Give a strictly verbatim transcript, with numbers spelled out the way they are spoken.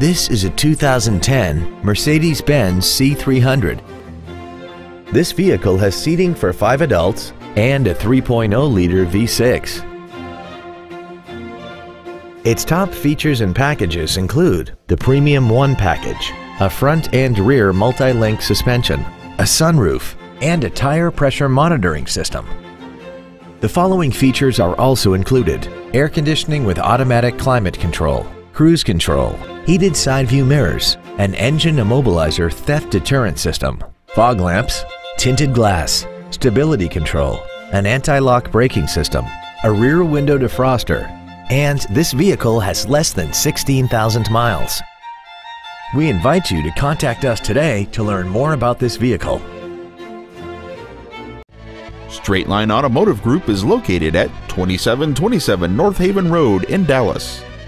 This is a two thousand ten Mercedes-Benz C three hundred. This vehicle has seating for five adults and a three point oh liter V six. Its top features and packages include the Premium one package, a front and rear multi-link suspension, a sunroof, and a tire pressure monitoring system. The following features are also included: air conditioning with automatic climate control, cruise control, heated side view mirrors, an engine immobilizer theft deterrent system, fog lamps, tinted glass, stability control, an anti-lock braking system, a rear window defroster, and this vehicle has less than sixteen thousand miles. We invite you to contact us today to learn more about this vehicle. Straight Line Automotive Group is located at twenty-seven twenty-seven North Haven Road in Dallas.